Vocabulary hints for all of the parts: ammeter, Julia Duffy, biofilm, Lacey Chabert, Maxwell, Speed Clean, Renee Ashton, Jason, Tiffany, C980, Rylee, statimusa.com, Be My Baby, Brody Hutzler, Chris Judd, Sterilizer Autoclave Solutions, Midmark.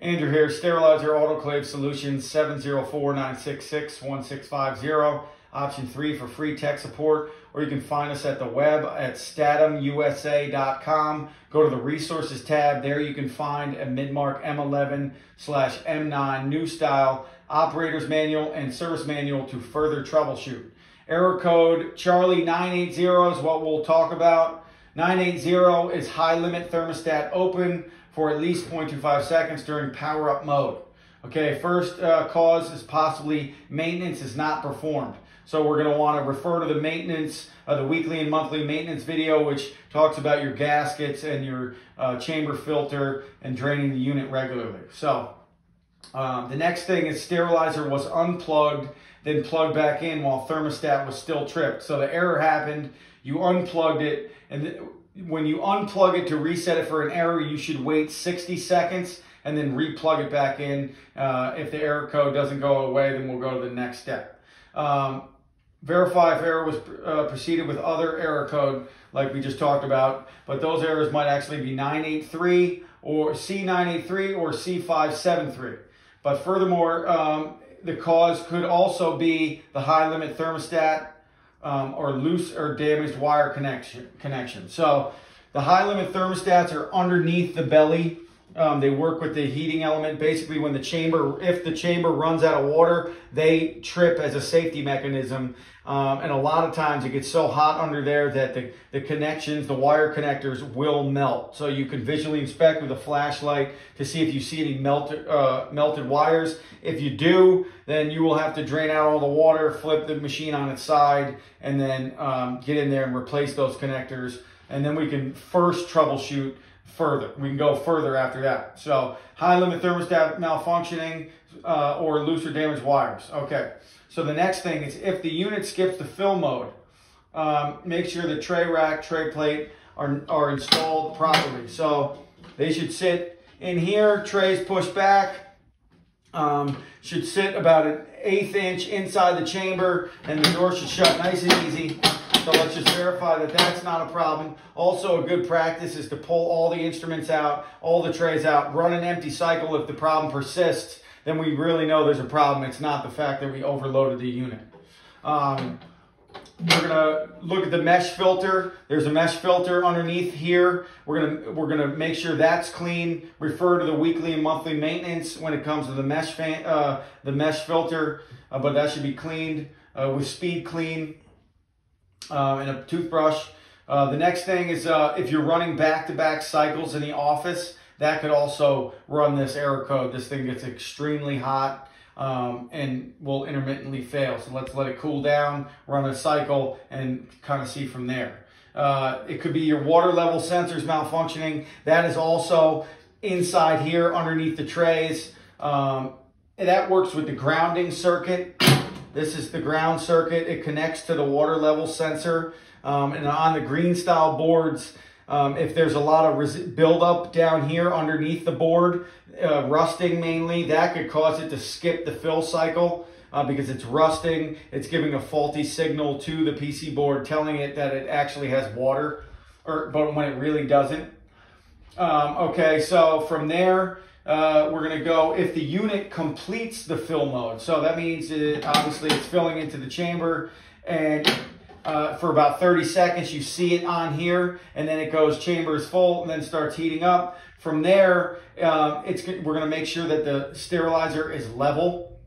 Andrew here, Sterilizer Autoclave Solutions, 704-966-1650, option 3 for free tech support, or you can find us at the web at statimusa.com. Go to the resources tab. There you can find a Midmark M11/M9 new style operator's manual and service manual to further troubleshoot. Error code Charlie 980 is what we'll talk about. 980 is high limit thermostat open for at least 0.25 seconds during power up mode. Okay, first cause is possibly maintenance is not performed. So we're gonna wanna refer to the maintenance, the weekly and monthly maintenance video, which talks about your gaskets and your chamber filter and draining the unit regularly. So the next thing is sterilizer was unplugged, then plugged back in while thermostat was still tripped. So the error happened, you unplugged it, and when you unplug it to reset it for an error, you should wait 60 seconds and then replug it back in. If the error code doesn't go away, then we'll go to the next step. Verify if error was preceded with other error code like we just talked about, but those errors might actually be 983 or C983 or C573. But furthermore, the cause could also be the high limit thermostat, or loose or damaged wire connection. So the high limit thermostats are underneath the belly. They work with the heating element. Basically, when the chamber, if the chamber runs out of water, they trip as a safety mechanism. And a lot of times it gets so hot under there that the connections, the wire connectors will melt. So you can visually inspect with a flashlight to see if you see any melted wires. If you do, then you will have to drain out all the water, flip the machine on its side, and then get in there and replace those connectors. And then we can first troubleshoot further. We can go further after that. So high limit thermostat malfunctioning or loose or damaged wires. Okay. So the next thing is if the unit skips the fill mode, make sure the tray rack, tray plate are installed properly. So they should sit in here, trays pushed back. Should sit about an 1/8 inch inside the chamber, and the door should shut nice and easy. So let's just verify that that's not a problem. Also, a good practice is to pull all the instruments out, all the trays out, run an empty cycle. If the problem persists, then we really know there's a problem. It's not the fact that we overloaded the unit. We're gonna look at the mesh filter. There's a mesh filter underneath here. We're gonna make sure that's clean. Refer to the weekly and monthly maintenance when it comes to the mesh filter, but that should be cleaned with Speed Clean and a toothbrush. The next thing is if you're running back-to-back cycles in the office, that could also run this error code. This thing gets extremely hot. And will intermittently fail. So let's let it cool down, run a cycle, and kind of see from there. It could be your water level sensors malfunctioning. That is also inside here underneath the trays. And that works with the grounding circuit. This is the ground circuit. It connects to the water level sensor. And on the green style boards, if there's a lot of buildup down here underneath the board, rusting mainly, that could cause it to skip the fill cycle because it's rusting. It's giving a faulty signal to the PC board telling it that it actually has water, but when it really doesn't. Okay, so from there, we're going to go if the unit completes the fill mode. So that means it, obviously it's filling into the chamber, and for about 30 seconds, you see it on here, and then it goes chamber is full, and then starts heating up. From there, we're going to make sure that the sterilizer is level.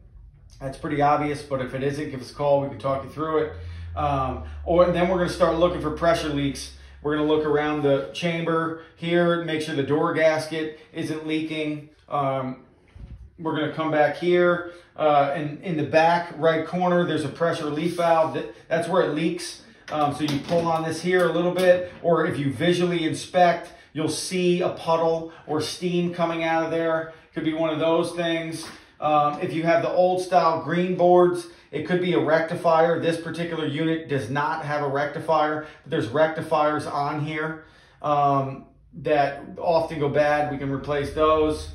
That's pretty obvious, but if it isn't, give us a call. We can talk you through it. And then we're going to start looking for pressure leaks. We're going to look around the chamber here, make sure the door gasket isn't leaking. We're going to come back here, and in the back right corner, there's a pressure relief valve. That's where it leaks. So you pull on this here a little bit, or if you visually inspect, you'll see a puddle or steam coming out of there. Could be one of those things. If you have the old style green boards, it could be a rectifier. This particular unit does not have a rectifier, but there's rectifiers on here that often go bad. We can replace those.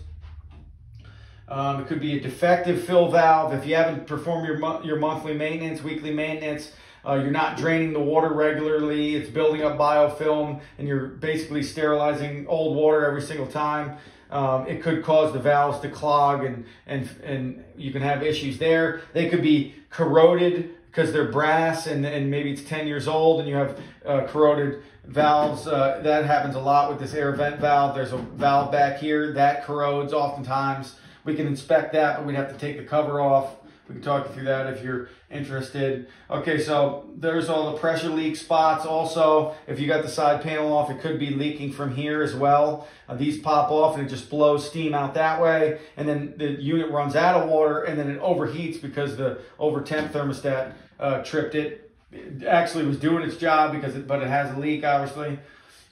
It could be a defective fill valve. If you haven't performed your monthly maintenance, weekly maintenance, you're not draining the water regularly, it's building up biofilm, and you're basically sterilizing old water every single time. It could cause the valves to clog, and you can have issues there. They could be corroded because they're brass and maybe it's 10 years old and you have corroded valves. That happens a lot with this air vent valve. There's a valve back here that corrodes oftentimes. We can inspect that, but we'd have to take the cover off. We can talk you through that if you're interested. Okay, so there's all the pressure leak spots. Also, if you got the side panel off, it could be leaking from here as well. These pop off and it just blows steam out that way. And then the unit runs out of water and then it overheats because the over temp thermostat tripped it. It actually was doing its job, because but it has a leak, obviously.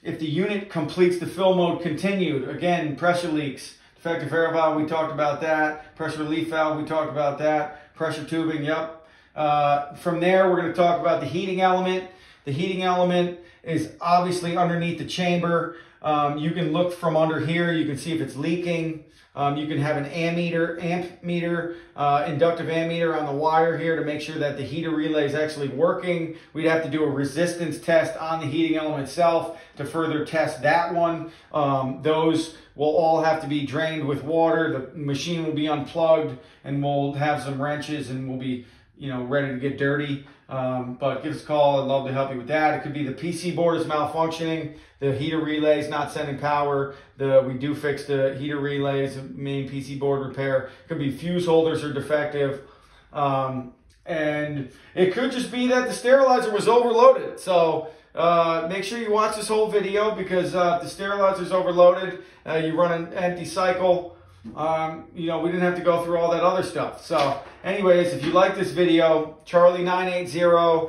If the unit completes the fill mode continued, again, pressure leaks. Defective air valve, we talked about that. Pressure relief valve, we talked about that. Pressure tubing, yep. From there, we're going to talk about the heating element. The heating element is obviously underneath the chamber. You can look from under here. You can see if it's leaking. You can have an ammeter, inductive ammeter on the wire here to make sure that the heater relay is actually working. We'd have to do a resistance test on the heating element itself to further test that one. Those will all have to be drained with water. The machine will be unplugged, and we'll have some wrenches, and we'll be, you know, ready to get dirty. But give us a call. I'd love to help you with that. It could be the PC board is malfunctioning, the heater relay is not sending power. We do fix the heater relays, main PC board repair. It could be fuse holders are defective. And it could just be that the sterilizer was overloaded. So make sure you watch this whole video, because if the sterilizer is overloaded, you run an empty cycle. You know, we didn't have to go through all that other stuff. So anyways, if you like this video, Charlie980,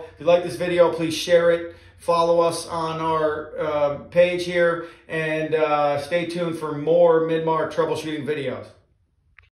if you like this video, please share it. Follow us on our page here, and stay tuned for more Midmark troubleshooting videos.